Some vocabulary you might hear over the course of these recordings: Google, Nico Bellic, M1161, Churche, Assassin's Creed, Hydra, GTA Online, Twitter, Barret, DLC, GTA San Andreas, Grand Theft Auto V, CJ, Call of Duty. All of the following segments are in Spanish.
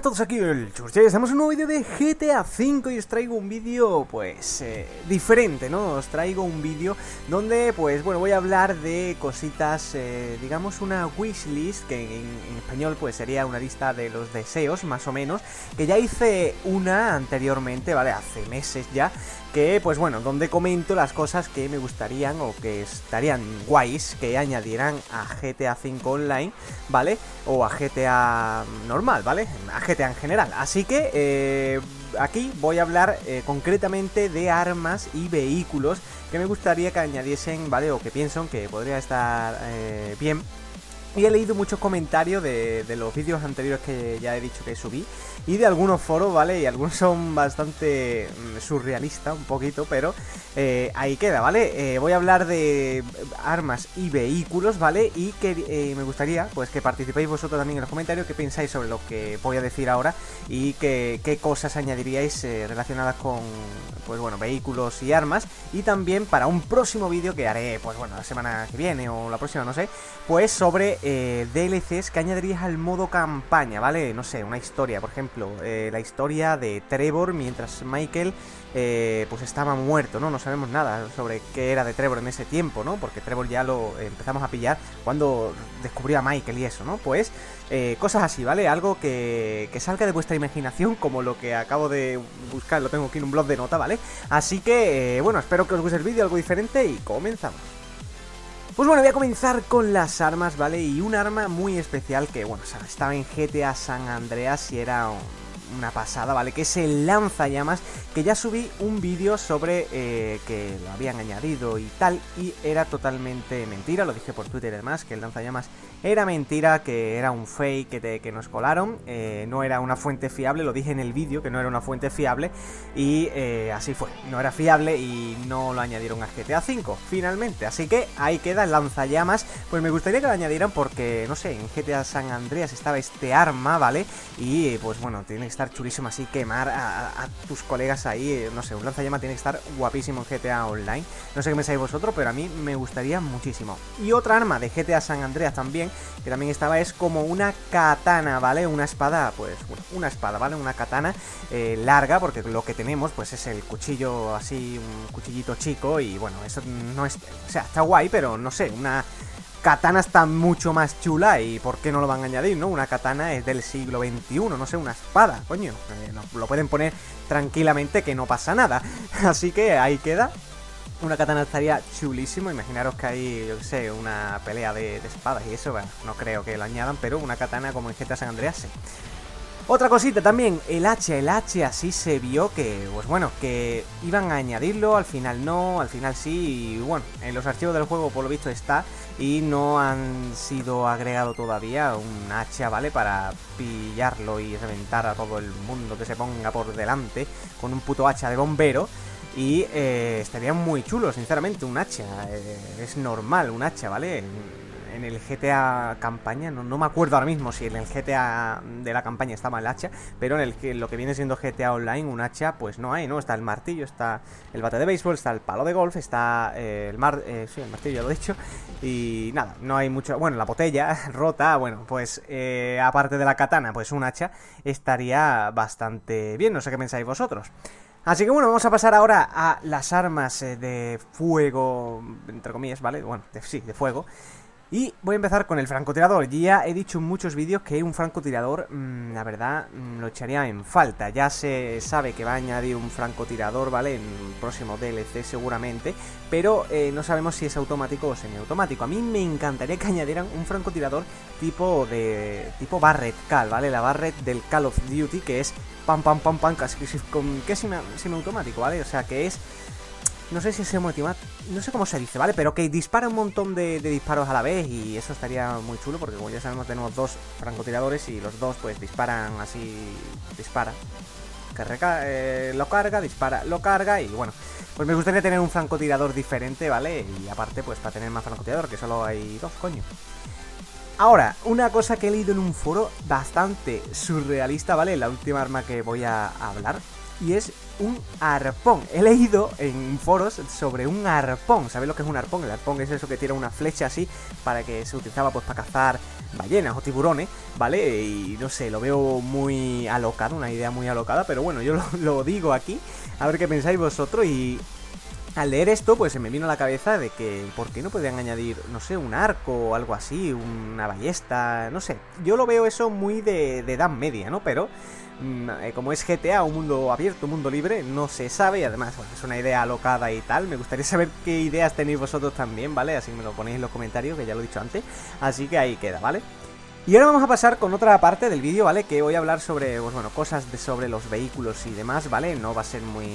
a todos, aquí el Churche. Estamos en un nuevo vídeo de GTA V y os traigo un vídeo, pues, diferente, ¿no? Os traigo un vídeo donde, pues, bueno, voy a hablar de cositas, digamos, una wishlist, que en español, pues, sería una lista de los deseos, más o menos, que ya hice una anteriormente, ¿vale? Hace meses ya, que, pues, bueno, donde comento las cosas que me gustarían o que estarían guays, que añadirán a GTA V Online, ¿vale? O a GTA normal, ¿vale? A GTA en general. Así que aquí voy a hablar concretamente de armas y vehículos que me gustaría que añadiesen, ¿vale? O que pienso que podría estar bien. Y he leído muchos comentarios de los vídeos anteriores que ya he dicho que subí, y de algunos foros, ¿vale? Y algunos son bastante surrealistas, un poquito, pero ahí queda, ¿vale? Voy a hablar de armas y vehículos, ¿vale? Y que me gustaría, pues, que participéis vosotros también en los comentarios, qué pensáis sobre lo que voy a decir ahora, y qué cosas añadiríais relacionadas con, pues bueno, vehículos y armas. Y también para un próximo vídeo que haré, pues bueno, la semana que viene o la próxima, no sé, pues sobre DLCs que añadirías al modo campaña, ¿vale? No sé, una historia, por ejemplo, la historia de Trevor mientras Michael pues estaba muerto, ¿no? No sabemos nada sobre qué era de Trevor en ese tiempo, ¿no? Porque Trevor ya lo empezamos a pillar cuando descubrió a Michael y eso, ¿no? Pues cosas así, ¿vale? Algo que salga de vuestra imaginación, como lo que acabo de buscar, lo tengo aquí en un blog de nota, ¿vale? Así que, bueno, espero que os guste el vídeo, algo diferente, y comenzamos. Pues bueno, voy a comenzar con las armas, ¿vale? Y un arma muy especial que, bueno, o sea, estaba en GTA San Andreas y era una pasada, ¿vale? Que es el lanzallamas, que ya subí un vídeo sobre que lo habían añadido y tal, y era totalmente mentira, lo dije por Twitter y demás, que el lanzallamas era mentira, que era un fake que nos colaron, no era una fuente fiable, lo dije en el vídeo, que no era una fuente fiable, y así fue, no era fiable y no lo añadieron a GTA V, finalmente, así que ahí queda el lanzallamas. Pues me gustaría que lo añadieran porque, no sé, en GTA San Andreas estaba este arma, ¿vale? Y pues bueno, tiene que estar chulísimo así, quemar a tus colegas ahí, no sé, un lanzallamas tiene que estar guapísimo en GTA Online, no sé qué pensáis vosotros, pero a mí me gustaría muchísimo. Y otra arma de GTA San Andreas también, que también estaba, es como una katana, ¿vale? Una espada, pues, bueno, una espada, ¿vale? Una katana larga, porque lo que tenemos, pues, es el cuchillo así, un cuchillito chico, y bueno, eso no es, o sea, está guay, pero no sé, una katana está mucho más chula, y por qué no lo van a añadir, ¿no? Una katana es del siglo XXI, no sé, una espada, coño, lo pueden poner tranquilamente que no pasa nada, así que ahí queda. Una katana estaría chulísimo, imaginaros que hay, yo qué sé, una pelea de espadas y eso, bueno, no creo que lo añadan, pero una katana como en GTA San Andreas, sí. Otra cosita también, el hacha así se vio que, pues bueno, que iban a añadirlo, al final no, al final sí, y bueno, en los archivos del juego por lo visto está, y no han sido agregado todavía un hacha, ¿vale? Para pillarlo y reventar a todo el mundo que se ponga por delante con un puto hacha de bombero. Y estaría muy chulo, sinceramente, un hacha, es normal un hacha, ¿vale? En el GTA campaña, no me acuerdo ahora mismo si en el GTA de la campaña estaba el hacha, pero en lo que viene siendo GTA Online, un hacha pues no hay, ¿no? Está el martillo, está el bate de béisbol, está el palo de golf, está el martillo ya lo he dicho, y nada, no hay mucho, bueno, la botella rota, bueno, pues aparte de la katana, pues un hacha estaría bastante bien, no sé qué pensáis vosotros. Así que bueno, vamos a pasar ahora a las armas de fuego, entre comillas, ¿vale? Bueno, sí, de fuego. Y voy a empezar con el francotirador. Ya he dicho en muchos vídeos que un francotirador, la verdad, lo echaría en falta. Ya se sabe que va a añadir un francotirador, ¿vale? En el próximo DLC seguramente, pero no sabemos si es automático o semiautomático. A mí me encantaría que añadieran un francotirador tipo Barret Cal, ¿vale? La Barret del Call of Duty, que es pam, pam, pam, pam, que es semiautomático, ¿vale? O sea, que es, no sé si se motiva, no sé cómo se dice, ¿vale? Pero que dispara un montón de disparos a la vez, y eso estaría muy chulo, porque como ya sabemos tenemos dos francotiradores y los dos pues disparan así, dispara, lo carga, dispara, lo carga, y bueno, pues me gustaría tener un francotirador diferente, ¿vale? Y aparte pues para tener más francotirador, que solo hay dos, coño. Ahora, una cosa que he leído en un foro bastante surrealista, ¿vale? La última arma que voy a hablar, y es un arpón. He leído en foros sobre un arpón. ¿Sabéis lo que es un arpón? El arpón es eso que tira una flecha así, para que se utilizaba pues para cazar ballenas o tiburones, ¿vale? Y no sé, lo veo muy alocado, una idea muy alocada, pero bueno, yo lo digo aquí, a ver qué pensáis vosotros. Y al leer esto, pues se me vino a la cabeza de que ¿por qué no podrían añadir, no sé, un arco o algo así, una ballesta? No sé, yo lo veo eso muy de edad media, ¿no? Pero como es GTA, un mundo abierto, un mundo libre, no se sabe. Y además, bueno, es una idea alocada y tal. Me gustaría saber qué ideas tenéis vosotros también, ¿vale? Así me lo ponéis en los comentarios, que ya lo he dicho antes. Así que ahí queda, ¿vale? Y ahora vamos a pasar con otra parte del vídeo, ¿vale? Que voy a hablar sobre, pues bueno, cosas sobre los vehículos y demás, ¿vale? No va a ser muy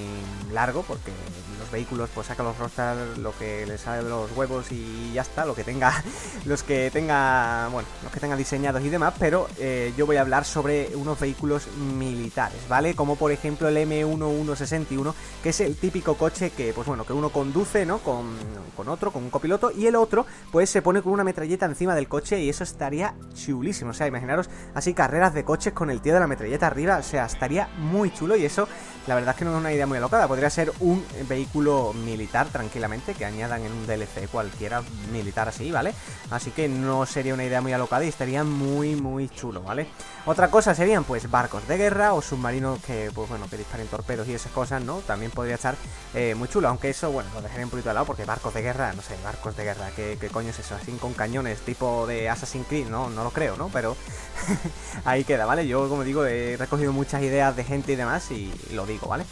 largo porque los vehículos pues sacan los rosters, lo que les sale de los huevos y ya está, lo que tenga, los que tenga diseñados y demás, pero yo voy a hablar sobre unos vehículos militares, ¿vale? Como por ejemplo el M1161, que es el típico coche que, pues bueno, que uno conduce, ¿no? Con un copiloto, y el otro pues se pone con una metralleta encima del coche, y eso estaría chulo. O sea, imaginaros así carreras de coches con el tío de la metralleta arriba, o sea, estaría muy chulo. Y eso, la verdad es que no es una idea muy alocada. Podría ser un vehículo militar tranquilamente, que añadan en un DLC cualquiera militar así, ¿vale? Así que no sería una idea muy alocada y estaría muy, muy chulo, ¿vale? Otra cosa serían, pues, barcos de guerra o submarinos que, pues bueno, que disparen torpedos y esas cosas, ¿no? También podría estar muy chulo, aunque eso, bueno, lo dejaré un poquito de lado, porque barcos de guerra, no sé, barcos de guerra, ¿qué coño es eso? Así con cañones, tipo de Assassin's Creed, ¿no? No lo creo, ¿no? Pero ahí queda, ¿vale? Yo, como digo, he recogido muchas ideas de gente y demás y lo digo, ¿vale?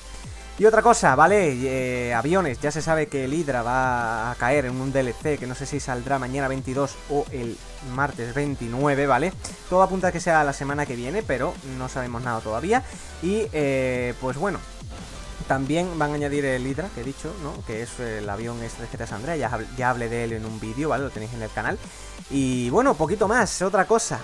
Y otra cosa, ¿vale? Aviones, ya se sabe que el Hydra va a caer en un DLC que no sé si saldrá mañana 22 o el martes 29, ¿vale? Todo apunta a que sea la semana que viene, pero no sabemos nada todavía. Y, pues bueno, también van a añadir el Hydra, que he dicho, ¿no? Que es el avión este de GTA San Andreas, ya hablé de él en un vídeo, ¿vale? Lo tenéis en el canal. Y bueno, poquito más, otra cosa,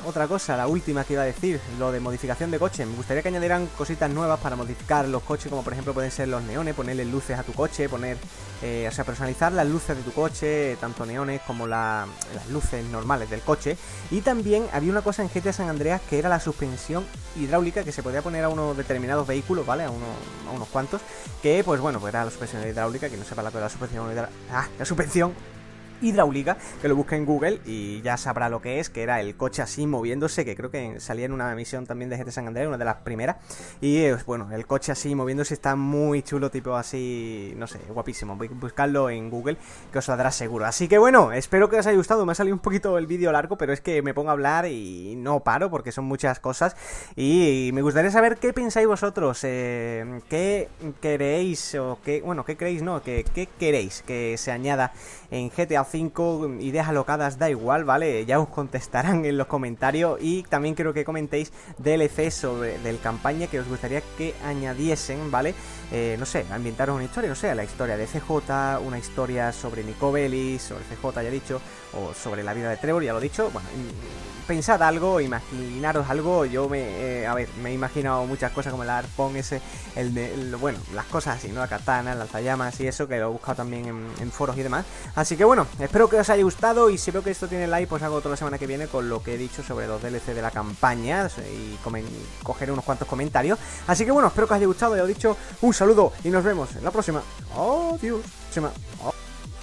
la última que iba a decir, lo de modificación de coche. Me gustaría que añadieran cositas nuevas para modificar los coches, como por ejemplo pueden ser los neones, ponerle luces a tu coche, poner, o sea, personalizar las luces de tu coche, tanto neones como las luces normales del coche. Y también había una cosa en GTA San Andreas que era la suspensión hidráulica, que se podía poner a unos determinados vehículos, ¿vale? A unos cuantos, que pues bueno, pues era la suspensión hidráulica, que no sepa la cosa, la suspensión hidráulica. ¡Ah! La suspensión hidráulica, que lo busque en Google y ya sabrá lo que es, que era el coche así moviéndose, que creo que salía en una misión también de GTA San Andreas, una de las primeras. Y bueno, el coche así moviéndose está muy chulo, tipo así, no sé, guapísimo. Voy a buscarlo en Google, que os saldrá seguro. Así que bueno, espero que os haya gustado. Me ha salido un poquito el vídeo largo, pero es que me pongo a hablar y no paro, porque son muchas cosas. Y me gustaría saber qué pensáis vosotros, qué queréis, o qué, bueno, qué creéis, no, qué queréis que se añada en GTA 5, ideas alocadas, da igual, ¿vale? Ya os contestarán en los comentarios. Y también quiero que comentéis DLC del campaña que os gustaría que añadiesen, ¿vale? No sé, ambientaros una historia, no sé, la historia de CJ, una historia sobre Nico Bellic, sobre CJ ya he dicho, o sobre la vida de Trevor, ya lo he dicho. Bueno, pensad algo, imaginaros algo. Yo me he imaginado muchas cosas, como el arpón ese, bueno, las cosas así, ¿no? La katana, el lanzallamas y eso, que lo he buscado también en foros y demás. Así que bueno, espero que os haya gustado, y si veo que esto tiene like, pues hago otro la semana que viene con lo que he dicho sobre los DLC de la campaña, y cogeré unos cuantos comentarios. Así que bueno, espero que os haya gustado, ya lo he dicho, un saludo y nos vemos en la próxima. Adiós.